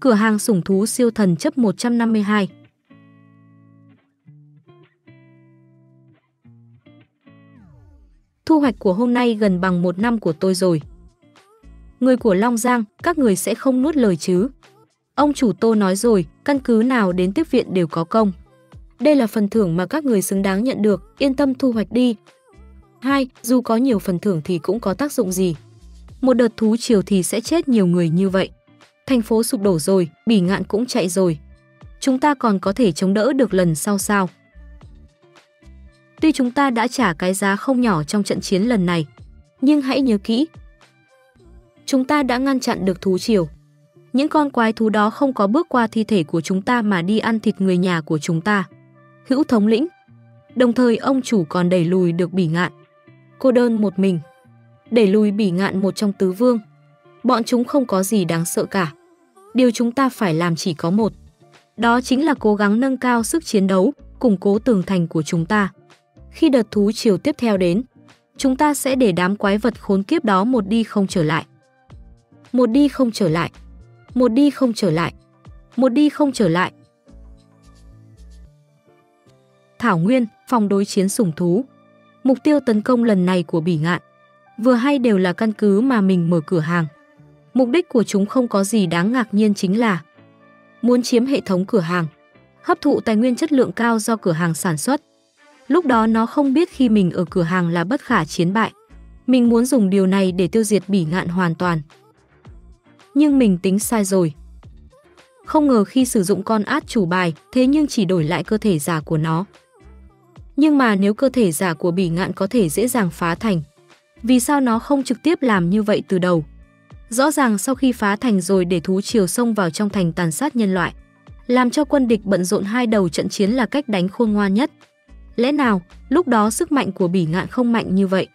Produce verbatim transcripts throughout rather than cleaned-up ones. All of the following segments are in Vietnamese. Cửa hàng sủng thú siêu thần chấp một trăm năm mươi hai. Thu hoạch của hôm nay gần bằng một năm của tôi rồi. Người của Long Giang, các người sẽ không nuốt lời chứ? Ông chủ Tô nói rồi, căn cứ nào đến tiếp viện đều có công. Đây là phần thưởng mà các người xứng đáng nhận được, yên tâm thu hoạch đi. Hai, dù có nhiều phần thưởng thì cũng có tác dụng gì. Một đợt thú triều thì sẽ chết nhiều người như vậy. Thành phố sụp đổ rồi, Bỉ Ngạn cũng chạy rồi. Chúng ta còn có thể chống đỡ được lần sau sao? Tuy chúng ta đã trả cái giá không nhỏ trong trận chiến lần này, nhưng hãy nhớ kỹ. Chúng ta đã ngăn chặn được thú triều. Những con quái thú đó không có bước qua thi thể của chúng ta mà đi ăn thịt người nhà của chúng ta. Hữu thống lĩnh. Đồng thời ông chủ còn đẩy lùi được Bỉ Ngạn. Cô đơn một mình. Đẩy lùi Bỉ Ngạn một trong tứ vương. Bọn chúng không có gì đáng sợ cả. Điều chúng ta phải làm chỉ có một. Đó chính là cố gắng nâng cao sức chiến đấu, củng cố tường thành của chúng ta. Khi đợt thú triều tiếp theo đến, chúng ta sẽ để đám quái vật khốn kiếp đó một đi không trở lại. Một đi không trở lại. Một đi không trở lại. Một đi không trở lại. Thảo Nguyên, phòng đối chiến sủng thú. Mục tiêu tấn công lần này của Bỉ Ngạn vừa hay đều là căn cứ mà mình mở cửa hàng. Mục đích của chúng không có gì đáng ngạc nhiên, chính là muốn chiếm hệ thống cửa hàng, hấp thụ tài nguyên chất lượng cao do cửa hàng sản xuất. Lúc đó nó không biết khi mình ở cửa hàng là bất khả chiến bại. Mình muốn dùng điều này để tiêu diệt Bỉ Ngạn hoàn toàn. Nhưng mình tính sai rồi. Không ngờ khi sử dụng con át chủ bài, thế nhưng chỉ đổi lại cơ thể giả của nó. Nhưng mà nếu cơ thể giả của Bỉ Ngạn có thể dễ dàng phá thành, vì sao nó không trực tiếp làm như vậy từ đầu? Rõ ràng sau khi phá thành rồi để thú triều xông vào trong thành tàn sát nhân loại, làm cho quân địch bận rộn hai đầu trận chiến là cách đánh khôn ngoan nhất. Lẽ nào lúc đó sức mạnh của Bỉ Ngạn không mạnh như vậy?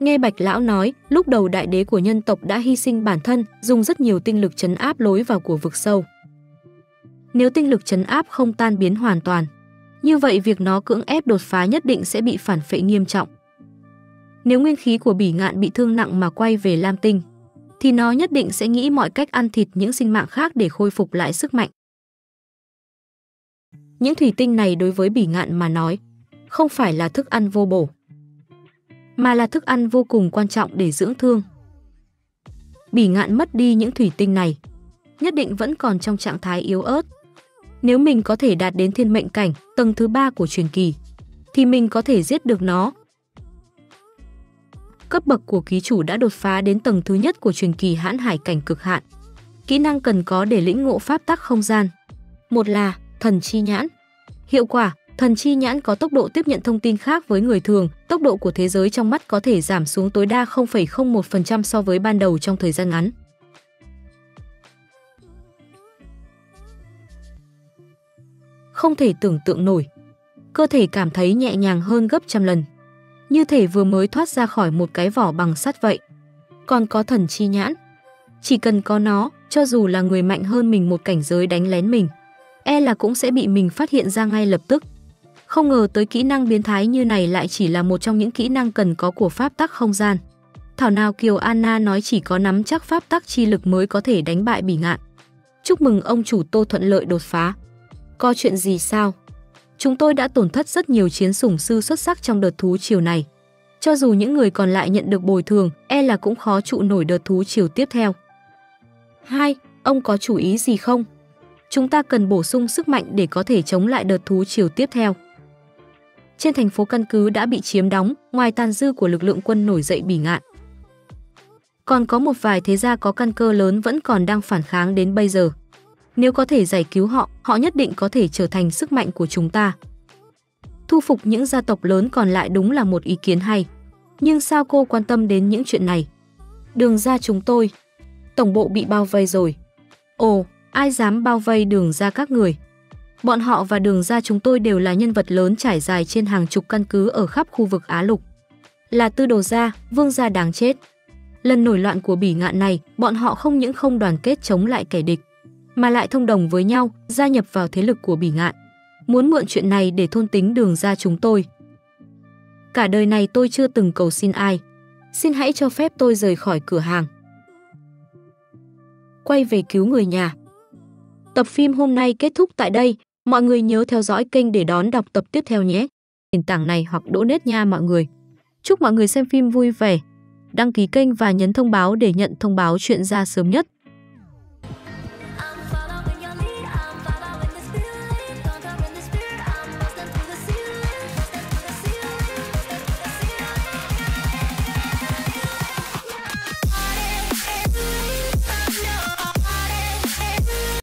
Nghe Bạch Lão nói, lúc đầu đại đế của nhân tộc đã hy sinh bản thân, dùng rất nhiều tinh lực trấn áp lối vào của vực sâu. Nếu tinh lực trấn áp không tan biến hoàn toàn, như vậy việc nó cưỡng ép đột phá nhất định sẽ bị phản phệ nghiêm trọng. Nếu nguyên khí của Bỉ Ngạn bị thương nặng mà quay về Lam Tinh, thì nó nhất định sẽ nghĩ mọi cách ăn thịt những sinh mạng khác để khôi phục lại sức mạnh. Những thủy tinh này đối với Bỉ Ngạn mà nói, không phải là thức ăn vô bổ, mà là thức ăn vô cùng quan trọng để dưỡng thương. Bỉ Ngạn mất đi những thủy tinh này, nhất định vẫn còn trong trạng thái yếu ớt. Nếu mình có thể đạt đến thiên mệnh cảnh, tầng thứ ba của truyền kỳ, thì mình có thể giết được nó. Cấp bậc của ký chủ đã đột phá đến tầng thứ nhất của truyền kỳ hãn hải cảnh cực hạn. Kỹ năng cần có để lĩnh ngộ pháp tắc không gian. Một là thần chi nhãn. Hiệu quả, thần chi nhãn có tốc độ tiếp nhận thông tin khác với người thường, tốc độ của thế giới trong mắt có thể giảm xuống tối đa không phẩy không một phần trăm so với ban đầu trong thời gian ngắn. Không thể tưởng tượng nổi. Cơ thể cảm thấy nhẹ nhàng hơn gấp trăm lần. Như thể vừa mới thoát ra khỏi một cái vỏ bằng sắt vậy. Còn có thần chi nhãn. Chỉ cần có nó, cho dù là người mạnh hơn mình một cảnh giới đánh lén mình, e là cũng sẽ bị mình phát hiện ra ngay lập tức. Không ngờ tới kỹ năng biến thái như này lại chỉ là một trong những kỹ năng cần có của pháp tắc không gian. Thảo nào Kiều Anna nói chỉ có nắm chắc pháp tắc chi lực mới có thể đánh bại Bỉ Ngạn. Chúc mừng ông chủ Tô thuận lợi đột phá. Có chuyện gì sao? Chúng tôi đã tổn thất rất nhiều chiến sủng sư xuất sắc trong đợt thú triều này. Cho dù những người còn lại nhận được bồi thường, e là cũng khó trụ nổi đợt thú triều tiếp theo. Hai, ông có chủ ý gì không? Chúng ta cần bổ sung sức mạnh để có thể chống lại đợt thú triều tiếp theo. Trên thành phố căn cứ đã bị chiếm đóng, ngoài tàn dư của lực lượng quân nổi dậy Bỉ Ngạn, còn có một vài thế gia có căn cơ lớn vẫn còn đang phản kháng đến bây giờ. Nếu có thể giải cứu họ, họ nhất định có thể trở thành sức mạnh của chúng ta. Thu phục những gia tộc lớn còn lại đúng là một ý kiến hay. Nhưng sao cô quan tâm đến những chuyện này? Đường gia chúng tôi, tổng bộ bị bao vây rồi. Ồ, ai dám bao vây đường gia các người? Bọn họ và đường gia chúng tôi đều là nhân vật lớn trải dài trên hàng chục căn cứ ở khắp khu vực Á Lục. Là Tư Đồ gia, Vương gia đáng chết. Lần nổi loạn của Bỉ Ngạn này, bọn họ không những không đoàn kết chống lại kẻ địch, mà lại thông đồng với nhau, gia nhập vào thế lực của Bỉ Ngạn, muốn mượn chuyện này để thôn tính đường gia chúng tôi. Cả đời này tôi chưa từng cầu xin ai. Xin hãy cho phép tôi rời khỏi cửa hàng, quay về cứu người nhà. Tập phim hôm nay kết thúc tại đây, mọi người nhớ theo dõi kênh để đón đọc tập tiếp theo nhé. Nền tảng này hoặc donate nha mọi người. Chúc mọi người xem phim vui vẻ. Đăng ký kênh và nhấn thông báo để nhận thông báo chuyện ra sớm nhất.